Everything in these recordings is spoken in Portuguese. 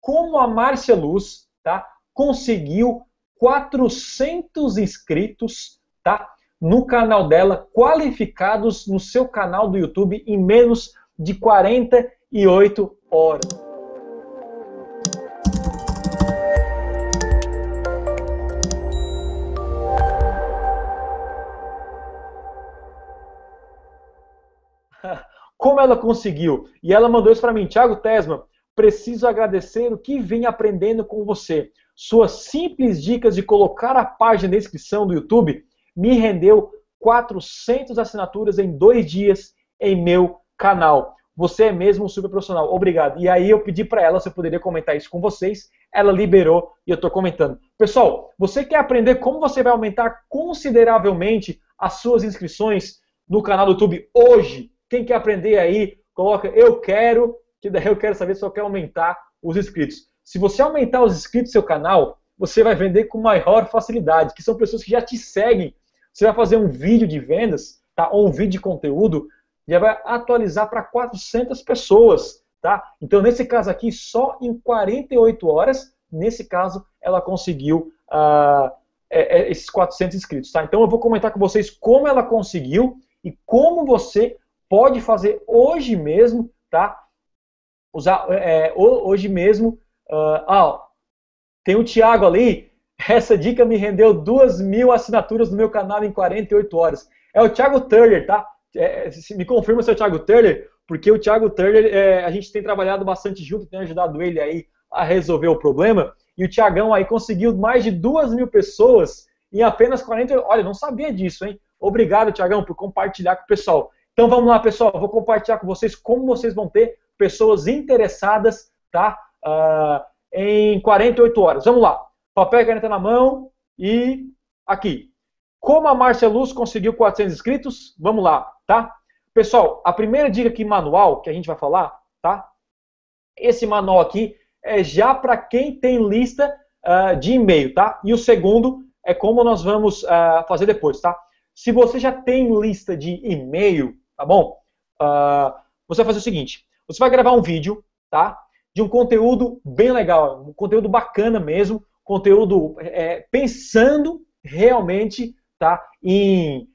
como a Márcia Luz, tá, conseguiu 400 inscritos, tá, no canal dela, qualificados no seu canal do YouTube em menos de 48 horas. Como ela conseguiu? E ela mandou isso para mim: Tiago Tessmann, preciso agradecer o que vim aprendendo com você. Suas simples dicas de colocar a página na descrição do YouTube me rendeu 400 assinaturas em 2 dias em meu canal. Você é mesmo um super profissional. Obrigado. E aí eu pedi para ela se eu poderia comentar isso com vocês. Ela liberou e eu estou comentando. Pessoal, você quer aprender como você vai aumentar consideravelmente as suas inscrições no canal do YouTube hoje? Quem quer aprender aí, coloca eu quero, que daí eu quero saber se eu quero aumentar os inscritos. Se você aumentar os inscritos do seu canal, você vai vender com maior facilidade, que são pessoas que já te seguem. Você vai fazer um vídeo de vendas, tá? Ou um vídeo de conteúdo, já vai atualizar para 400 pessoas, tá? Então, nesse caso aqui, só em 48 horas, nesse caso, ela conseguiu esses 400 inscritos, tá? Então, eu vou comentar com vocês como ela conseguiu e como você pode fazer hoje mesmo, tá? Tem o Thiago ali, essa dica me rendeu 2.000 assinaturas no meu canal em 48 horas. É o Thiago Turner, tá? Me confirma se é o Thiago Turner, porque o Thiago Turner, a gente tem trabalhado bastante junto, tem ajudado ele aí a resolver o problema, e o Thiagão aí conseguiu mais de 2.000 pessoas em apenas 48 horas. Olha, não sabia disso, hein? Obrigado, Thiagão, por compartilhar com o pessoal. Então vamos lá, pessoal, vou compartilhar com vocês como vocês vão ter pessoas interessadas, tá, em 48 horas. Vamos lá, papel e caneta na mão e aqui. Como a Márcia Luz conseguiu 400 inscritos, vamos lá, tá? Pessoal, a primeira dica aqui, manual, que a gente vai falar, tá? Esse manual aqui é já para quem tem lista de e-mail, tá? E o segundo é como nós vamos fazer depois, tá? Se você já tem lista de e-mail, tá bom? Você vai fazer o seguinte: você vai gravar um vídeo, tá? De um conteúdo bem legal, um conteúdo bacana mesmo, conteúdo pensando realmente, tá? Em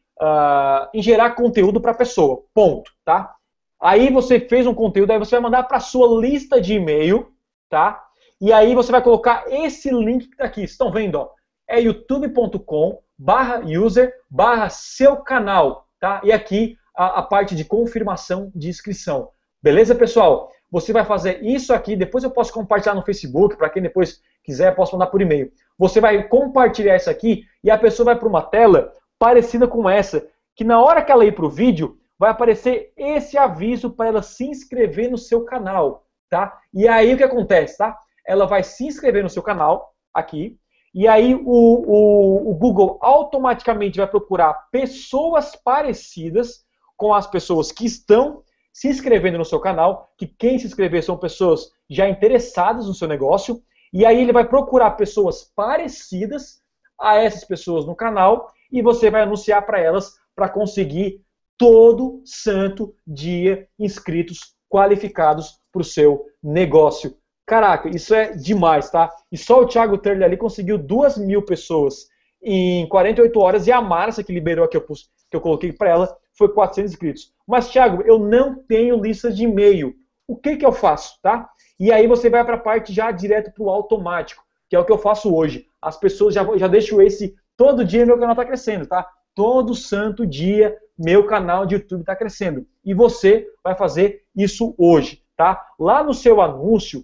gerar conteúdo para a pessoa, ponto, tá? Aí você fez um conteúdo, aí você vai mandar para a sua lista de e-mail, tá? E aí você vai colocar esse link aqui, vocês estão vendo, ó? É youtube.com/user/seu canal, tá? E aqui a parte de confirmação de inscrição. Beleza, pessoal? Você vai fazer isso aqui, depois eu posso compartilhar no Facebook, para quem depois quiser, posso mandar por e-mail. Você vai compartilhar isso aqui e a pessoa vai para uma tela parecida com essa, que na hora que ela ir para o vídeo, vai aparecer esse aviso para ela se inscrever no seu canal, tá? E aí o que acontece, tá? Ela vai se inscrever no seu canal, aqui, e aí o Google automaticamente vai procurar pessoas parecidas com as pessoas que estão se inscrevendo no seu canal, que quem se inscrever são pessoas já interessadas no seu negócio, e aí ele vai procurar pessoas parecidas a essas pessoas no canal e você vai anunciar para elas para conseguir todo santo dia inscritos qualificados para o seu negócio. Caraca, isso é demais, tá? E só o Thiago Terle ali conseguiu 2.000 pessoas em 48 horas e a Márcia, que liberou aqui, que eu coloquei para ela, foi 400 inscritos. Mas, Thiago, eu não tenho lista de e-mail. O que que eu faço, tá? E aí você vai para a parte já direto para o automático, que é o que eu faço hoje. As pessoas já deixam esse... Todo dia meu canal tá crescendo, tá? Todo santo dia meu canal de YouTube tá crescendo. E você vai fazer isso hoje, tá? Lá no seu anúncio...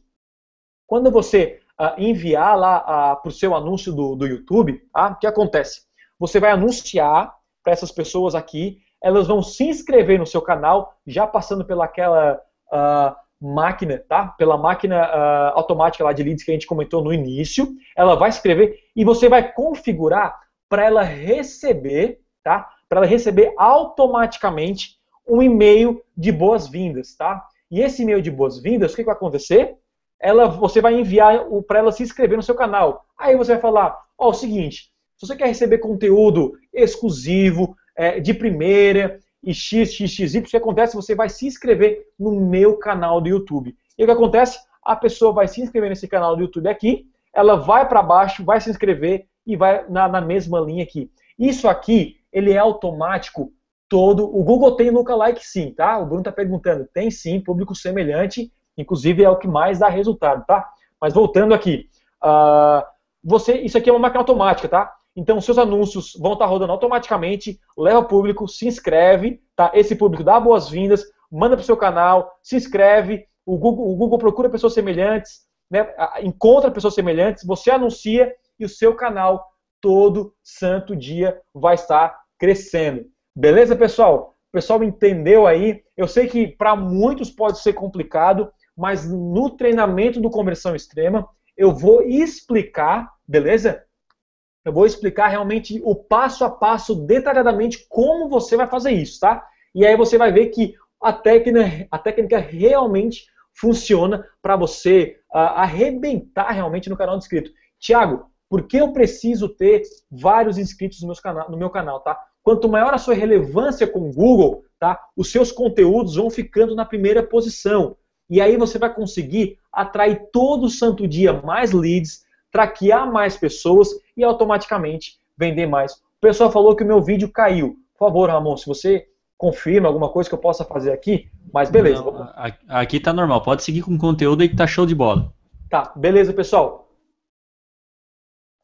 Quando você enviar lá para o seu anúncio do YouTube, o que acontece? Você vai anunciar para essas pessoas aqui, elas vão se inscrever no seu canal, já passando pelaquela máquina, tá? Pela máquina automática lá de leads que a gente comentou no início. Ela vai escrever e você vai configurar para ela receber, tá? Para ela receber automaticamente um e-mail de boas-vindas, tá? E esse e-mail de boas-vindas, o que vai acontecer? Você vai enviar para ela se inscrever no seu canal. Aí você vai falar, ó, o seguinte, se você quer receber conteúdo exclusivo, de primeira, e XXXY, o que acontece? Você vai se inscrever no meu canal do YouTube. E o que acontece? a pessoa vai se inscrever nesse canal do YouTube aqui, ela vai para baixo, vai se inscrever e vai na mesma linha aqui. Isso aqui, ele é automático todo. O Google tem lookalike sim, tá? O Bruno tá perguntando. Tem sim, público semelhante, inclusive é o que mais dá resultado, tá? Mas voltando aqui, isso aqui é uma máquina automática, tá? Então, seus anúncios vão estar rodando automaticamente, leva público, se inscreve, tá? Esse público dá boas-vindas, manda para o seu canal, se inscreve, o Google procura pessoas semelhantes, né? Encontra pessoas semelhantes, você anuncia e o seu canal todo santo dia vai estar crescendo. Beleza, pessoal? O pessoal entendeu aí? Eu sei que para muitos pode ser complicado, mas no treinamento do Conversão Extrema eu vou explicar, beleza? Eu vou explicar realmente o passo a passo, detalhadamente, como você vai fazer isso, tá? E aí você vai ver que a técnica realmente funciona para você arrebentar realmente no canal de inscrito. Thiago, por que eu preciso ter vários inscritos no meu canal, tá? Quanto maior a sua relevância com o Google, tá? Os seus conteúdos vão ficando na primeira posição. E aí você vai conseguir atrair todo santo dia mais leads, traquear mais pessoas e automaticamente vender mais. O pessoal falou que o meu vídeo caiu. Por favor, Ramon, se você confirma alguma coisa que eu possa fazer aqui, mas beleza. Não, aqui tá normal, pode seguir com o conteúdo aí que tá show de bola. Tá, beleza, pessoal.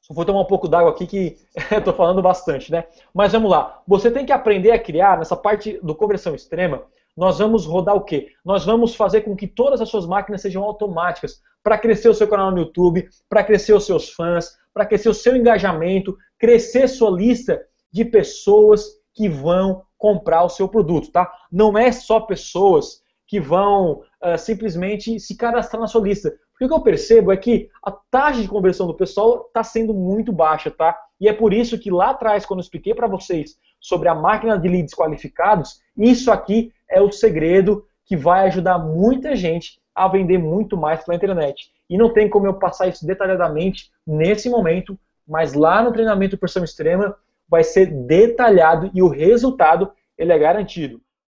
Só vou tomar um pouco d'água aqui que eu tô falando bastante, né? Mas vamos lá. Você tem que aprender a criar, nessa parte do Conversão Extrema, nós vamos rodar o quê? Nós vamos fazer com que todas as suas máquinas sejam automáticas para crescer o seu canal no YouTube, para crescer os seus fãs, para crescer o seu engajamento, crescer sua lista de pessoas que vão comprar o seu produto, tá? Não é só pessoas que vão simplesmente se cadastrar na sua lista. Porque o que eu percebo é que a taxa de conversão do pessoal está sendo muito baixa, tá? E é por isso que lá atrás, quando eu expliquei para vocês sobre a máquina de leads qualificados, isso aqui é o segredo que vai ajudar muita gente a vender muito mais pela internet. E não tem como eu passar isso detalhadamente nesse momento, mas lá no treinamento Porção Extrema vai ser detalhado e o resultado ele é garantido.